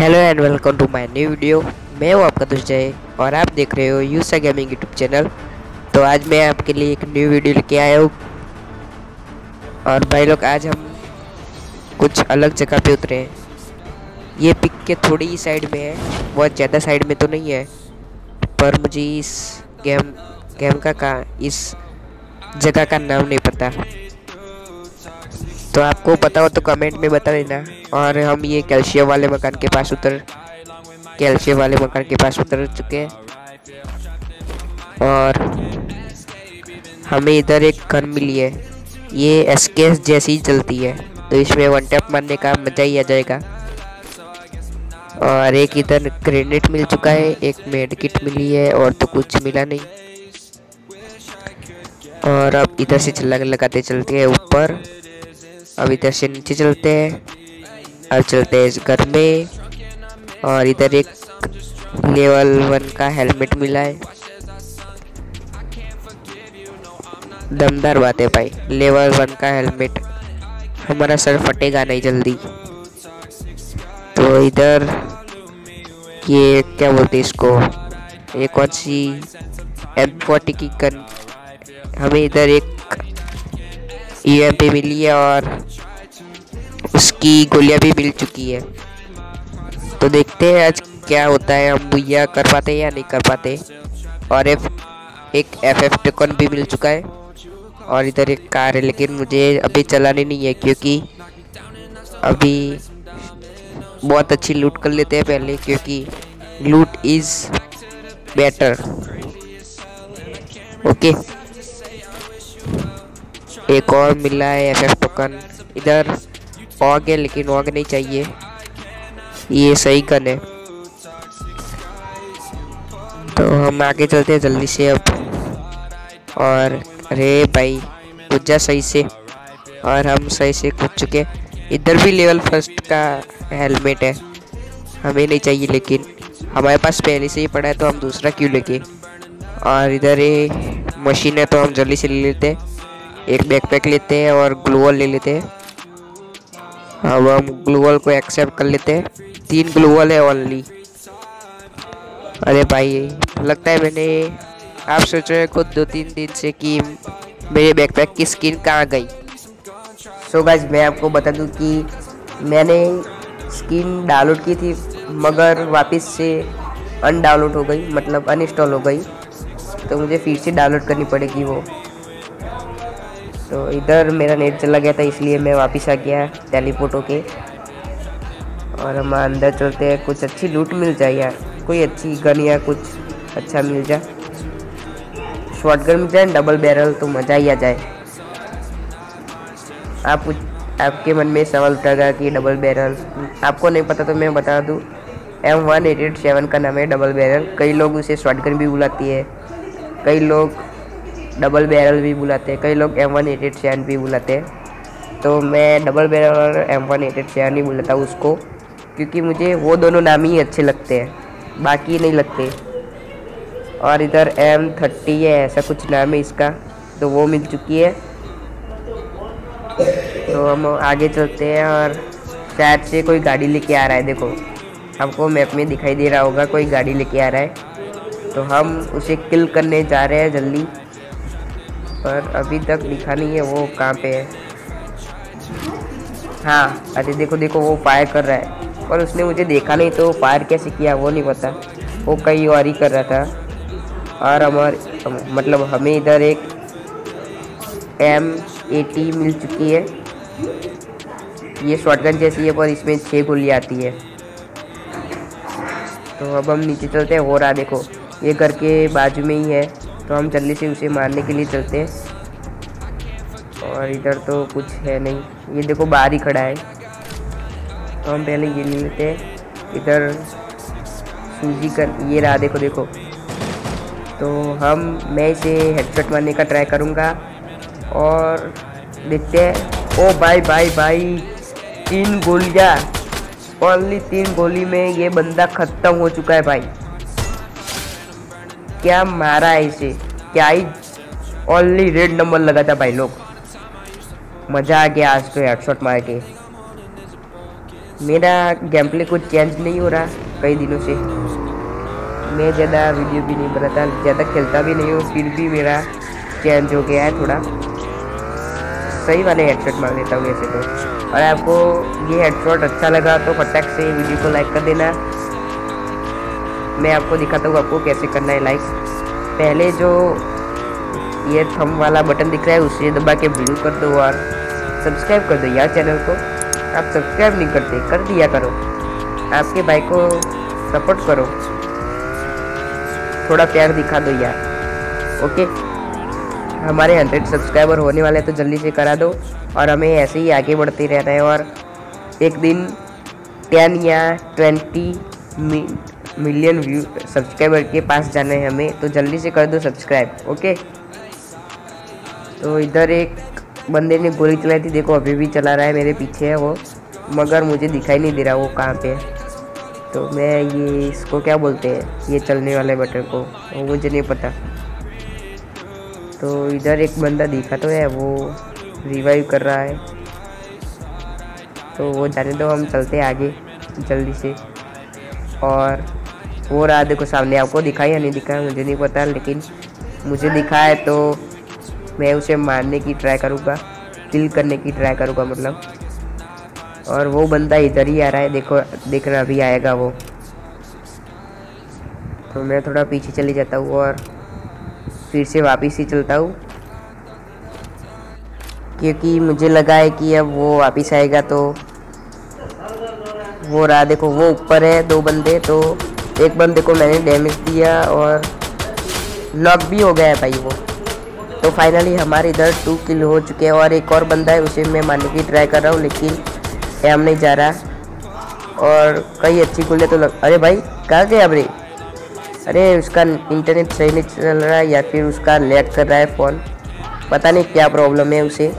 Hello and welcome to my new video. मैं हूँ आपका दुर्गेश और आप देख रहे हो यूसा गेमिंग यूट्यूब चैनल। तो आज मैं आपके लिए एक न्यू वीडियो लेके आया हूँ और भाई लोग आज हम कुछ अलग जगह पे उतरे हैं। ये पिक के थोड़ी ही साइड में है, बहुत ज़्यादा साइड में तो नहीं है, पर मुझे इस इस जगह का नाम नहीं पता, तो आपको पता हो तो कमेंट में बता देना। और हम ये कैल्शियम वाले मकान के पास उतर चुके हैं और हमें इधर एक गन मिली है, ये एसकेएस जैसी चलती है, तो इसमें वन टैप मारने का मज़ा ही आ जाएगा। और एक इधर ग्रेनेड मिल चुका है, एक मेड किट मिली है और तो कुछ मिला नहीं। और अब इधर से छलांग लगाते चलते हैं ऊपर। अब इधर से नीचे चलते हैं, अब चलते हैं इस घर में। और इधर एक लेवल 1 का हेलमेट मिला है, दमदार बात है भाई, लेवल 1 का हेलमेट, हमारा सर फटेगा नहीं जल्दी। तो इधर ये क्या बोलते हैं इसको, ये कौन सी M40 की गन, हमें इधर एक EMP मिली है और उसकी गोलियां भी मिल चुकी है। तो देखते हैं आज क्या होता है, हम भैया कर पाते हैं या नहीं कर पाते। और एक FF टोकन भी मिल चुका है और इधर एक कार है, लेकिन मुझे अभी चलानी नहीं है क्योंकि अभी बहुत अच्छी लूट कर लेते हैं पहले, क्योंकि लूट इज़ बेटर। ओके, एक और मिला है एफएफ टोकन। इधर ऑग है लेकिन ऑग नहीं चाहिए, ये सही गन है। तो हम आगे चलते हैं जल्दी से अब। और अरे भाई कुछ जा सही से, और हम सही से कूद चुके। इधर भी लेवल 1 का हेलमेट है, हमें नहीं चाहिए लेकिन हमारे पास पहले से ही पड़ा है, तो हम दूसरा क्यों लेके। और इधर ये मशीन है तो हम जल्दी से ले लेते हैं, एक बैकपैक लेते हैं और ग्लूवॉल ले लेते हैं। अब हम ग्लूवॉल को एक्सेप्ट कर लेते हैं, 3 ग्लूवॉल है ओनली। अरे भाई लगता है मैंने, आप सोच रहे हो खुद 2-3 दिन से कि मेरे बैकपैक की स्किन कहाँ गई। सो गाइस मैं आपको बता दूं कि मैंने स्किन डाउनलोड की थी मगर वापस से अनडाउनलोड हो गई, मतलब अनइंस्टॉल हो गई, तो मुझे फिर से डाउनलोड करनी पड़ेगी वो। तो इधर मेरा नेट चला गया था इसलिए मैं वापस आ गया टेलीपोर्ट होके। और हम अंदर चलते हैं, कुछ अच्छी लूट मिल जाए यार, कोई अच्छी गन या कुछ अच्छा मिल जाए, शॉटगन मिल जाए, डबल बैरल, तो मज़ा ही आ जाए। आप आपके मन में सवाल उठेगा कि डबल बैरल आपको नहीं पता, तो मैं बता दूं M1887 का नाम है डबल बैरल। कई लोग उसे शॉटगन भी बुलाती है, कई लोग डबल बैरल भी बुलाते हैं, कई लोग M1887 भी बुलाते हैं, तो मैं डबल बैरल और M1887 ही बुलाता हूँ उसको, क्योंकि मुझे वो दोनों नाम ही अच्छे लगते हैं, बाकी नहीं लगते। और इधर M30 है, ऐसा कुछ नाम है इसका, तो वो मिल चुकी है। तो हम आगे चलते हैं और शायद से कोई गाड़ी लेके आ रहा है, देखो हमको मैप में दिखाई दे रहा होगा कोई गाड़ी लेके आ रहा है, तो हम उसे किल करने जा रहे हैं जल्दी। पर अभी तक दिखा नहीं है वो कहाँ पे है। हाँ अरे देखो देखो, वो फायर कर रहा है पर उसने मुझे देखा नहीं, तो फायर कैसे किया वो नहीं पता, वो कहीं और ही कर रहा था। और हमें इधर एक M80 मिल चुकी है, ये शॉटगन जैसी है पर इसमें 6 गोलियाँ आती है। तो अब हम नीचे चलते हैं, हो रहा देखो ये घर के बाजू में ही है, तो हम जल्दी से उसे मारने के लिए चलते हैं। और इधर तो कुछ है नहीं, ये देखो बाहर ही खड़ा है, तो हम पहले ये ले लेते हैं। इधर सूजी कर ये रहा देखो देखो, तो मैं इसे हेडशॉट मारने का ट्राई करूँगा और देखते हैं। ओ भाई भाई भाई 3 गोलियाँ, ओनली 3 गोली में ये बंदा ख़त्म हो चुका है भाई, क्या मारा है इसे, क्या ही ओनली रेड नंबर लगा था भाई लोग, मज़ा आ गया आज तो हेडशॉट मार के। मेरा गेम प्ले कुछ चेंज नहीं हो रहा कई दिनों से। मैं ज़्यादा वीडियो भी नहीं बनाता, ज़्यादा खेलता भी नहीं हूँ, फिर भी मेरा चेंज हो गया है थोड़ा। सही वाले हेडशॉट मार लेता हूँ वैसे तो। और आपको ये हेडशॉट अच्छा लगा तो फटाक से वीडियो को लाइक कर देना। मैं आपको दिखाता हूँ आपको कैसे करना है लाइक। पहले जो ये थंब वाला बटन दिख रहा है उसे दबा के वीडियो कर दो और सब्सक्राइब कर दो यार चैनल को। आप सब्सक्राइब नहीं करते, कर दिया करो, आपके भाई को सपोर्ट करो, थोड़ा प्यार दिखा दो यार। ओके, हमारे 100 सब्सक्राइबर होने वाले तो जल्दी से करा दो। और हमें ऐसे ही आगे बढ़ते रहना है और एक दिन 10 या 20 मिलियन व्यू सब्सक्राइबर के पास जाना है हमें, तो जल्दी से कर दो सब्सक्राइब। ओके, तो इधर एक बंदे ने गोली चलाई थी, देखो अभी भी चला रहा है, मेरे पीछे है वो, मगर मुझे दिखाई नहीं दे रहा वो कहाँ पे है। तो मैं ये इसको क्या बोलते हैं, ये चलने वाले बटन को, वो मुझे नहीं पता। तो इधर एक बंदा दिखा तो है, वो रिवाइव कर रहा है, तो वो जाने दो, हम चलते हैं आगे जल्दी से। और वो रहा देखो सामने, आपको दिखा या नहीं दिखा मुझे नहीं पता, लेकिन मुझे दिखा है तो मैं उसे मारने की ट्राई करूँगा, किल करने की ट्राई करूँगा मतलब। और वो बंदा इधर ही आ रहा है, देखो देख रहा, अभी आएगा वो, तो मैं थोड़ा पीछे चले जाता हूँ और फिर से वापस ही चलता हूँ, क्योंकि मुझे लगा है कि अब वो वापस आएगा। तो वो रहा देखो, वो ऊपर है, दो बंदे, तो एक बंदे को मैंने डैमेज दिया और नॉक भी हो गया है भाई वो। तो फाइनली हमारे इधर 2 किल हो चुके हैं और एक और बंदा है, उसे मैं मारने की ट्राई कर रहा हूँ लेकिन एम नहीं जा रहा। और कई अच्छी खुले तो अरे भाई कहाँ गए अब रे, अरे उसका इंटरनेट सही नहीं चल रहा है या फिर उसका लैग कर रहा है फ़ोन, पता नहीं क्या प्रॉब्लम है उसे,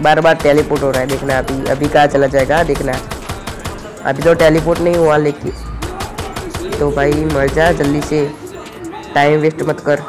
बार बार टेलीपोर्ट हो रहा है। देखना अभी अभी कहाँ चला जाएगा, देखना अभी तो टेलीपोर्ट नहीं हुआ लेकिन। तो भाई मर जा जल्दी से, टाइम वेस्ट मत कर।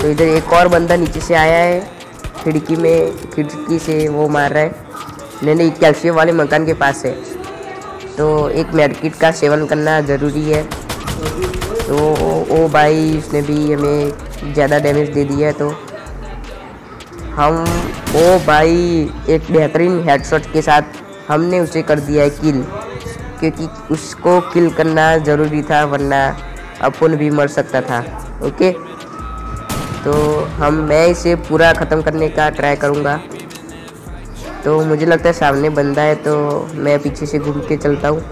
तो इधर एक और बंदा नीचे से आया है खिड़की में, खिड़की से वो मार रहा है, नहीं कैल्शियम वाले मकान के पास है। तो एक मेडिकिट का सेवन करना ज़रूरी है। तो ओ भाई उसने भी हमें ज़्यादा डैमेज दे दिया है। तो हम ओ भाई एक बेहतरीन हेडशॉट के साथ हमने उसे कर दिया है किल, क्योंकि उसको किल करना ज़रूरी था वरना अपन भी मर सकता था। ओके, तो मैं इसे पूरा ख़त्म करने का ट्राई करूँगा। तो मुझे लगता है सामने बंदा है, तो मैं पीछे से घूम के चलता हूँ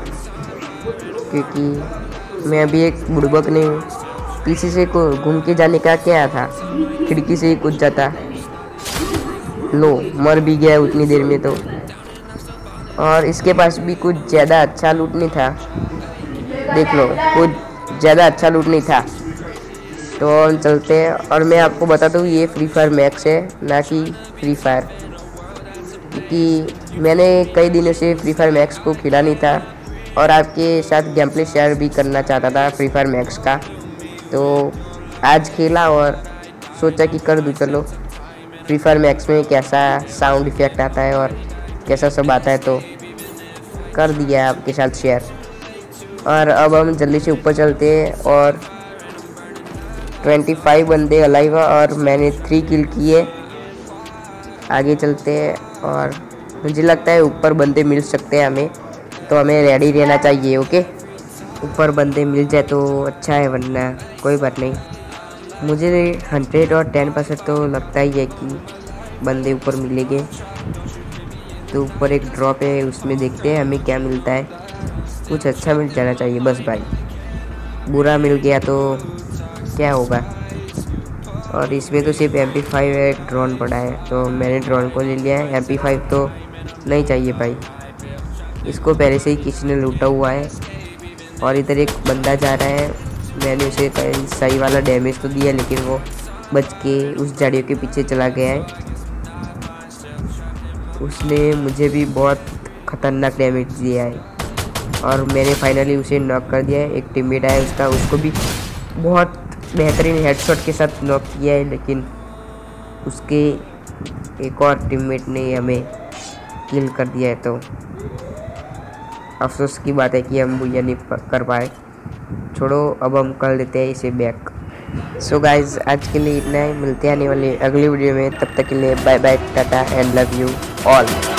क्योंकि मैं अभी एक बुड़बक नहीं हूँ। पीछे से घूम के जाने का क्या था, खिड़की से ही कुछ जाता। लो मर भी गया उतनी देर में। तो और इसके पास भी कुछ ज़्यादा अच्छा लूट नहीं था, देख लो कुछ ज़्यादा अच्छा लूट नहीं था। तो चलते हैं। और मैं आपको बताता हूँ ये फ्री फायर मैक्स है ना कि फ्री फायर, क्योंकि मैंने कई दिनों से फ्री फायर मैक्स को खेला नहीं था और आपके साथ गेम प्ले शेयर भी करना चाहता था फ्री फायर मैक्स का। तो आज खेला और सोचा कि कर दूँ, चलो फ्री फायर मैक्स में कैसा साउंड इफेक्ट आता है और कैसा सब आता है, तो कर दिया आपके साथ शेयर। और अब हम जल्दी से ऊपर चलते हैं। और 25 बंदे अलाइव और मैंने 3 किल किए। आगे चलते हैं और मुझे लगता है ऊपर बंदे मिल सकते हैं हमें, तो हमें रेडी रहना चाहिए। ओके, ऊपर बंदे मिल जाए तो अच्छा है वरना कोई बात नहीं। मुझे 110% तो लगता ही है कि बंदे ऊपर मिलेंगे। तो ऊपर एक ड्रॉप है, उसमें देखते हैं हमें क्या मिलता है, कुछ अच्छा मिल जाना चाहिए बस भाई, बुरा मिल गया तो क्या होगा। और इसमें तो सिर्फ MP5 है, ड्रोन पड़ा है, तो मैंने ड्रोन को ले लिया है। MP5 तो नहीं चाहिए भाई, इसको पहले से ही किसी ने लूटा हुआ है। और इधर एक बंदा जा रहा है, मैंने उसे सही वाला डैमेज तो दिया लेकिन वो बच के उस झाड़ियों के पीछे चला गया है। उसने मुझे भी बहुत ख़तरनाक डैमेज दिया है और मैंने फाइनली उसे नॉक कर दिया है। एक टीममेट आया उसका, उसको भी बहुत बेहतरीन हेडशॉट के साथ नॉक किया है, लेकिन उसके एक और टीममेट ने हमें किल कर दिया है। तो अफसोस की बात है कि हम भूया नहीं कर पाए। छोड़ो, अब हम कर लेते हैं इसे बैक। सो गाइज, आज के लिए इतना ही। मिलते हैं आने वाले अगली वीडियो में। तब तक के लिए bye bye, tata and love you all.